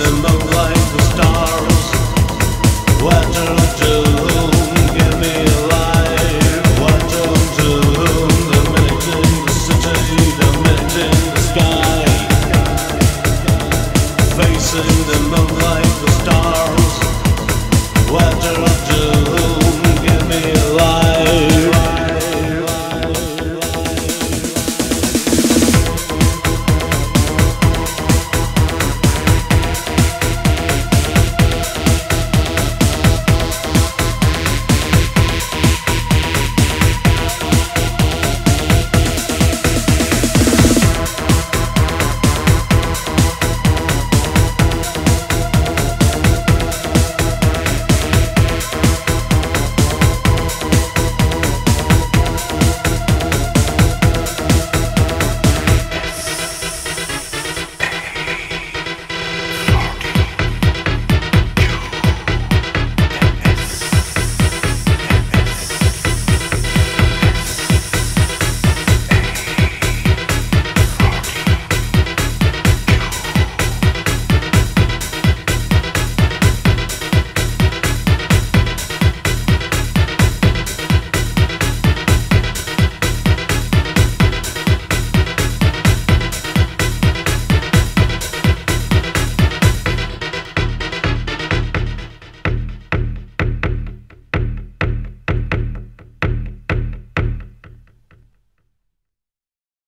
the moonlight, the stars. What don't do whom give me a life? What don't do whom? The minute in the city, the minute in the sky. Facing the moonlight, the stars. What don't do